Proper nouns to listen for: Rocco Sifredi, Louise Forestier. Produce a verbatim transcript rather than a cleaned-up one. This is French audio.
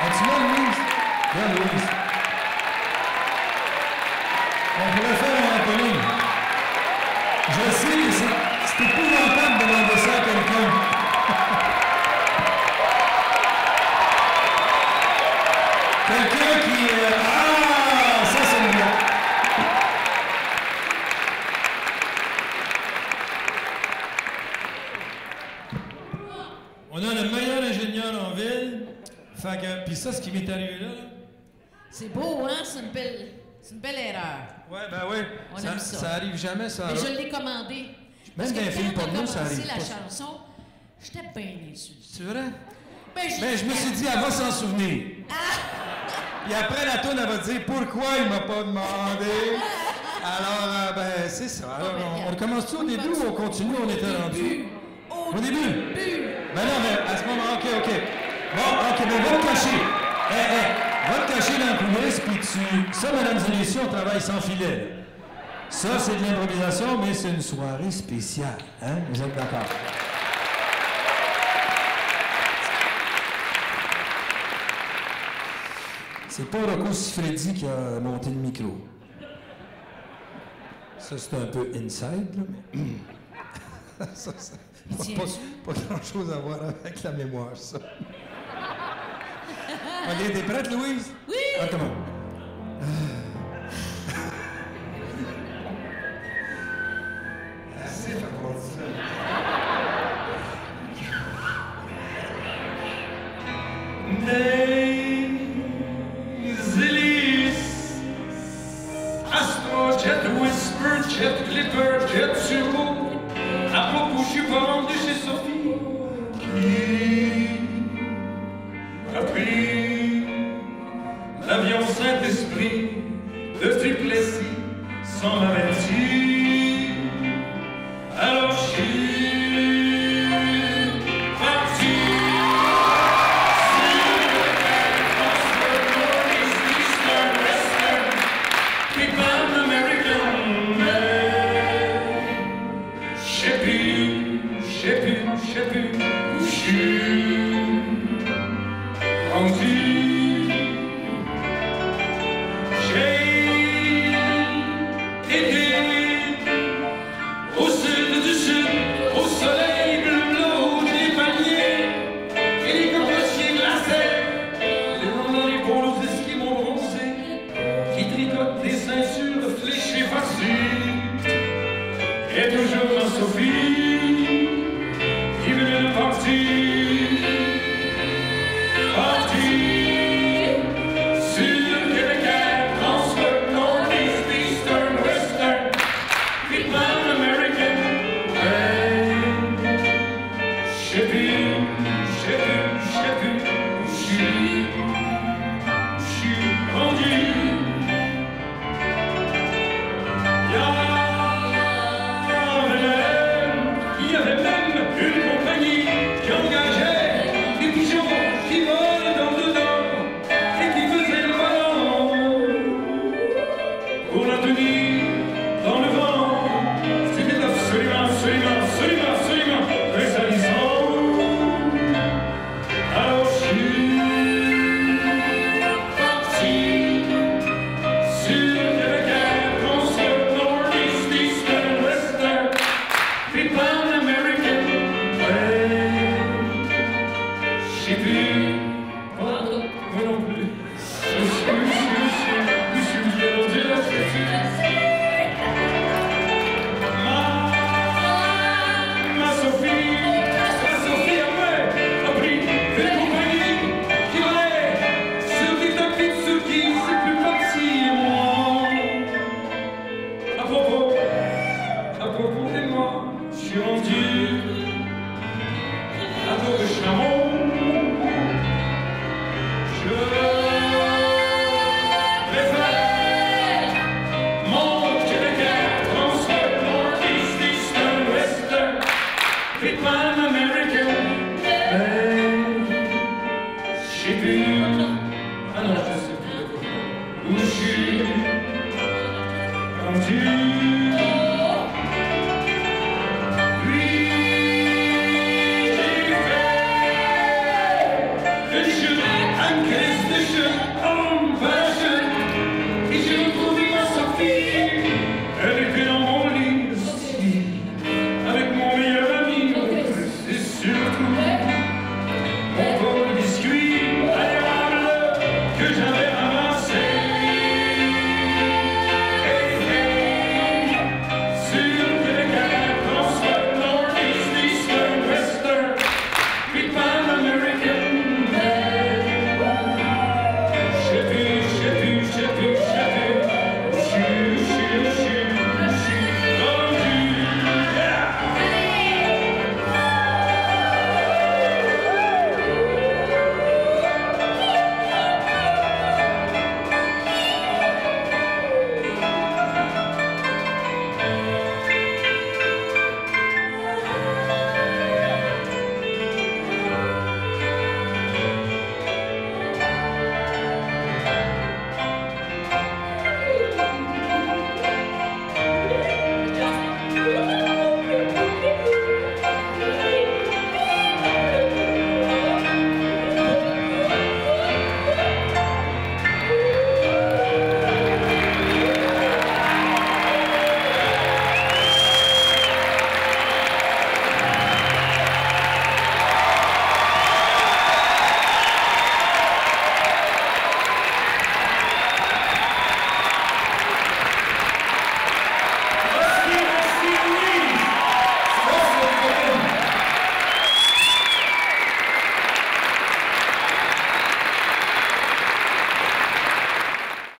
As-tu là, Louise? Bien, Louise. On pourrait faire un Anthony. Je sais, c'est épouvantable de demander ça à quelqu'un. Quelqu'un qui... Euh, ah! Ça, c'est bien. On a le meilleur ingénieur en ville. Fait que, pis ça, ce qui m'est arrivé là, là. C'est beau, hein? C'est une belle... C'est une belle erreur. Oui, ben oui. On ça, aime ça. Ça arrive jamais, ça. Mais je l'ai commandé. Même d'un film pour nous, ça arrive. Quand j'ai commencé la chanson, j'étais bien insulté. C'est vrai? Ben, ben je me suis dit, elle va s'en souvenir. Ah! Et après, la toune, elle va dire, pourquoi il m'a pas demandé? Alors, ben, c'est ça. Alors, on, on recommence-tu au début ou on continue? On était rendu. Au début? Au début? Ben non, mais à ce moment-là, OK, OK. Bon, OK, ben va te cacher. Eh, eh. Va te cacher dans le coulisses, puis tu... Ça, mesdames et messieurs, on travaille sans filet. Ça, c'est de l'improvisation, mais c'est une soirée spéciale. Hein? Vous êtes d'accord? C'est pas Rocco Sifredi qui a monté le micro. Ça, c'est un peu inside, là, mais... ça, ça... Pas, pas, pas grand-chose à voir avec la mémoire, ça. OK, t'es prête, Louise? Oui! Ah, comment? Assez, par contre, ça. Days, Elise, Astro, Jet, Whisper, Jet, Glitter, Jet, Sumo. À propos, je suis vendu chez Sophie. Qui a pris l'avion Saint-Esprit de Duplessis sans m'avertir. Alors je suis parti. C'est le Pan American, mais je sais plus, je sais plus, je sais plus où je suis rendu. Thank you.